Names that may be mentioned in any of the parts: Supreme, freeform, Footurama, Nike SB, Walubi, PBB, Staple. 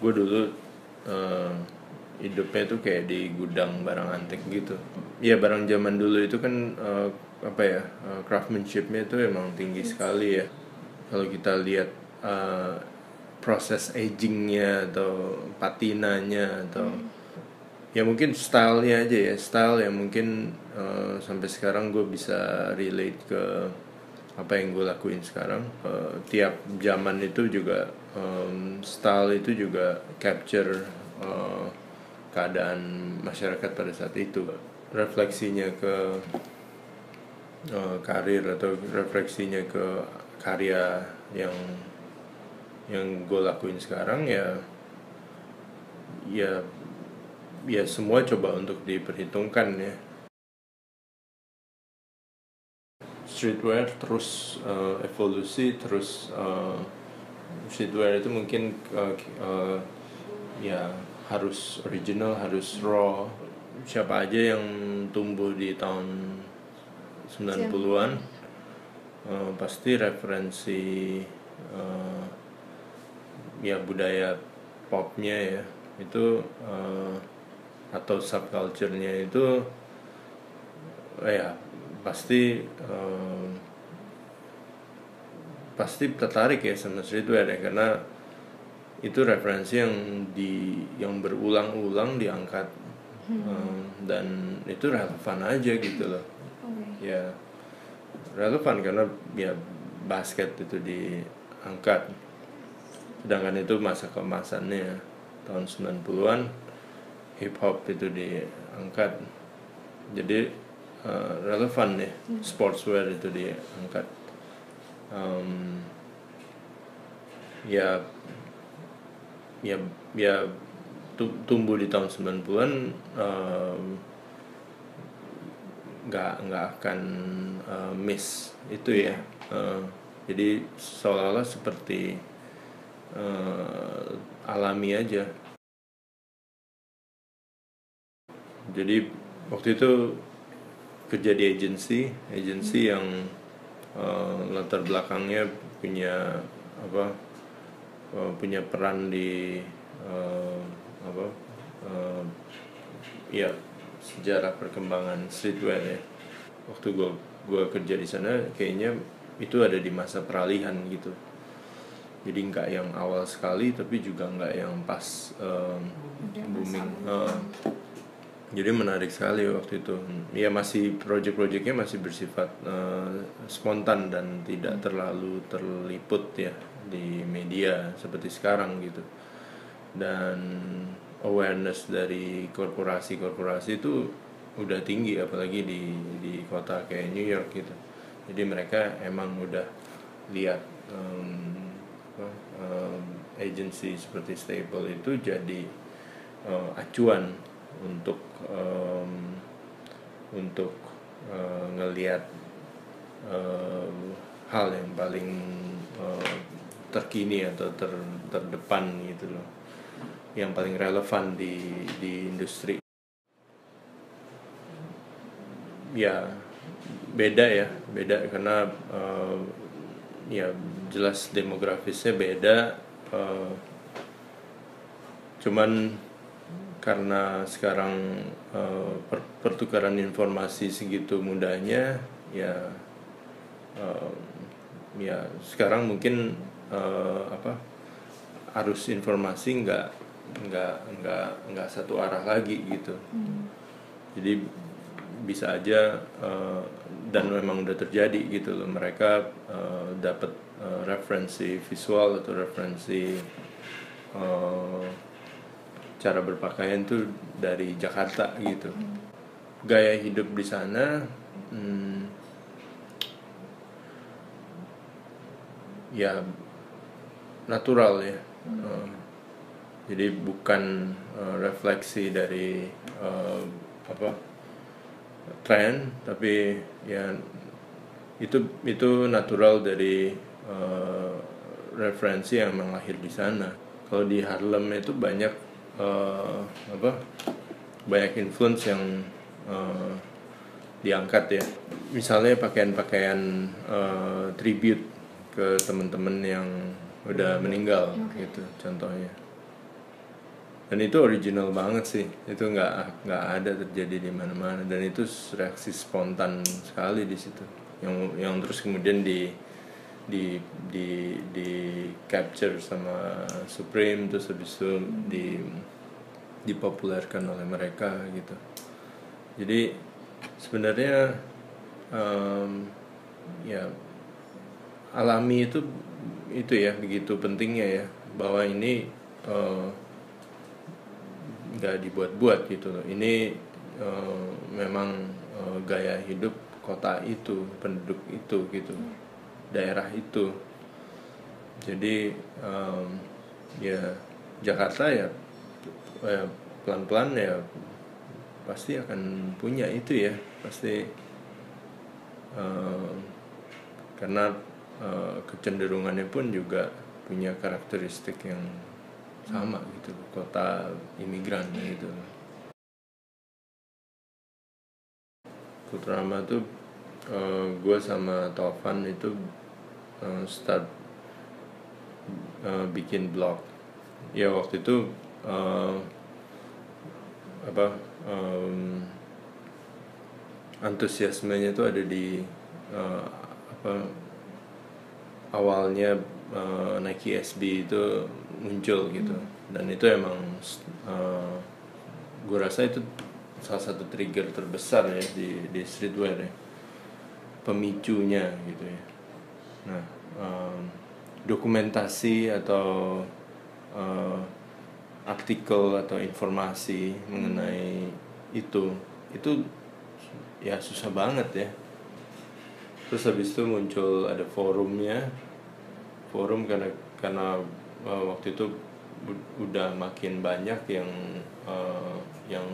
Gue dulu hidupnya tuh kayak di gudang barang antik gitu. Iya, barang zaman dulu itu kan craftsmanshipnya itu emang tinggi sekali ya. Kalau kita lihat proses agingnya atau patinanya atau ya mungkin stylenya aja ya, style yang mungkin sampai sekarang gue bisa relate ke apa yang gue lakuin sekarang. Tiap zaman itu juga style itu juga capture keadaan masyarakat pada saat itu, refleksinya ke karir atau refleksinya ke karya yang gue lakuin sekarang ya semua coba untuk diperhitungkan ya. Streetwear terus evolusi, terus streetwear itu mungkin harus original, harus raw. Siapa aja yang tumbuh di tahun 90-an pasti referensi budaya popnya ya itu atau subculture-nya itu pasti tertarik ya sama streetwear ya, karena itu referensi yang berulang-ulang diangkat dan itu relevan aja gitu loh. Okay. Ya relevan karena ya basket itu diangkat, sedangkan itu masa kemasannya tahun 90-an hip hop itu diangkat, jadi relevan ya. Sportswear itu diangkat, tumbuh di tahun 90-an nggak akan miss itu ya. Jadi seolah-olah seperti alami aja. Jadi waktu itu kerja di agensi yang latar belakangnya punya peran di sejarah perkembangan streetwear ya. Waktu gue kerja di sana kayaknya itu ada di masa peralihan gitu. Jadi nggak yang awal sekali tapi juga nggak yang pas booming. Jadi menarik sekali waktu itu. Ya masih project-projectnya masih bersifat spontan dan tidak terlalu terliput ya di media seperti sekarang gitu. Dan awareness dari korporasi-korporasi itu udah tinggi, apalagi di kota kayak New York gitu. Jadi mereka emang udah lihat agency seperti Staple itu jadi acuan untuk ngelihat hal yang paling terkini atau terdepan gitu loh, yang paling relevan di industri. Ya beda karena jelas demografisnya beda. Cuman karena sekarang pertukaran informasi segitu mudahnya sekarang mungkin arus informasi nggak satu arah lagi gitu. Jadi bisa aja dan memang udah terjadi gitu loh, mereka dapat referensi visual atau referensi cara berpakaian tuh dari Jakarta gitu. Gaya hidup di sana natural ya. Jadi bukan refleksi dari tren, tapi ya itu natural dari referensi yang memang lahir di sana. Kalau di Harlem itu banyak banyak influence yang diangkat ya. Misalnya pakaian-pakaian tribute ke teman-teman yang udah meninggal gitu contohnya. Dan itu original banget sih, itu nggak ada terjadi di mana-mana, dan itu reaksi spontan sekali di situ, yang terus kemudian di capture sama Supreme, terus habis itu dipopulerkan oleh mereka gitu. Jadi sebenarnya ya alami itu ya begitu pentingnya ya, bahwa ini nggak dibuat-buat gitu loh. Ini memang gaya hidup kota itu, penduduk itu gitu, daerah itu. Jadi ya Jakarta ya pelan-pelan ya pasti akan punya itu ya, pasti karena kecenderungannya pun juga punya karakteristik yang sama gitu, kota imigran gitu. Footurama tuh gue sama Taufan itu start bikin blog ya waktu itu, antusiasmenya itu ada di awalnya Nike SB itu muncul gitu, dan itu emang gue rasa itu salah satu trigger terbesar ya di streetwear ya, pemicunya gitu ya. Nah dokumentasi atau artikel atau informasi mengenai itu ya susah banget ya. Terus habis itu muncul ada forumnya, karena waktu itu udah makin banyak yang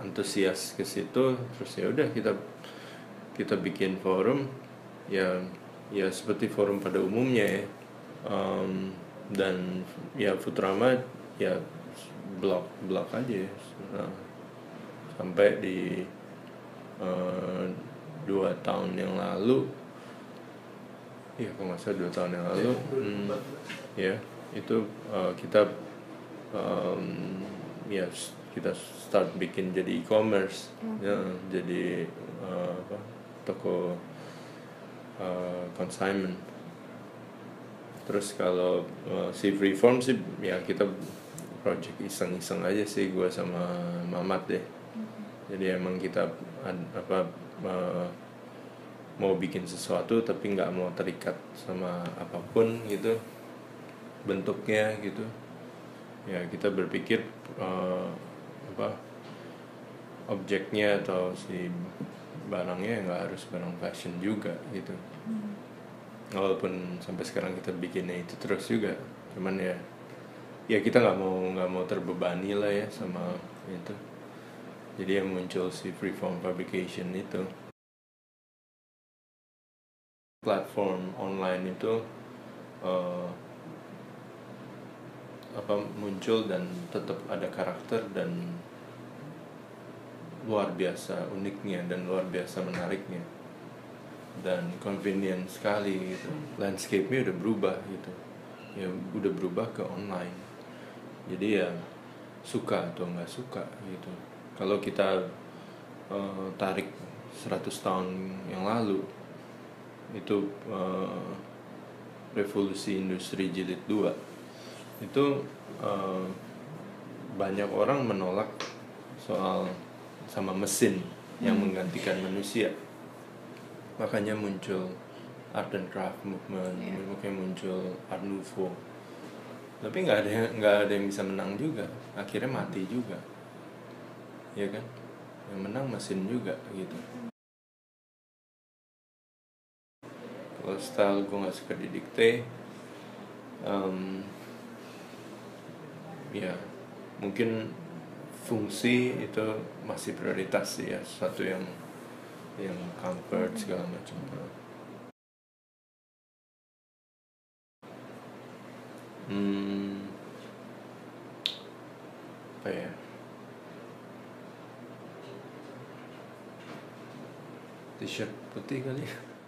antusias ke situ. Terus ya udah kita bikin forum ya seperti forum pada umumnya ya. Dan ya Footurama ya blog aja ya. Nah, sampai di 2 tahun yang lalu ya, kalau nggak salah 2 tahun yang lalu ya itu kita start bikin jadi e-commerce ya, jadi toko consignment. Terus kalau si freeform sih ya kita project iseng-iseng aja sih, gue sama Mamat deh. Jadi emang kita mau bikin sesuatu tapi nggak mau terikat sama apapun gitu bentuknya gitu ya. Kita berpikir objeknya atau si barangnya nggak harus barang fashion juga gitu. Walaupun sampai sekarang kita bikinnya itu terus juga, cuman ya kita nggak mau terbebani lah ya sama itu. Jadi yang muncul si freeform publication itu, platform online itu muncul dan tetap ada karakter dan luar biasa uniknya dan luar biasa menariknya, dan convenient sekali gitu. Landscape-nya udah berubah gitu ya, udah berubah ke online. Jadi ya suka atau nggak suka gitu. Kalau kita tarik 100 tahun yang lalu itu revolusi industri jilid 2 itu banyak orang menolak soal sama mesin yang menggantikan manusia. Makanya muncul art and craft movement, makanya muncul art nouveau. Tapi nggak ada yang bisa menang juga, akhirnya mati juga, ya kan? Yang menang mesin juga gitu. Kalau style gue nggak suka didikte, ya mungkin fungsi itu masih prioritas ya, satu yang comfort segala macam. Apa ya? T-shirt putih kali.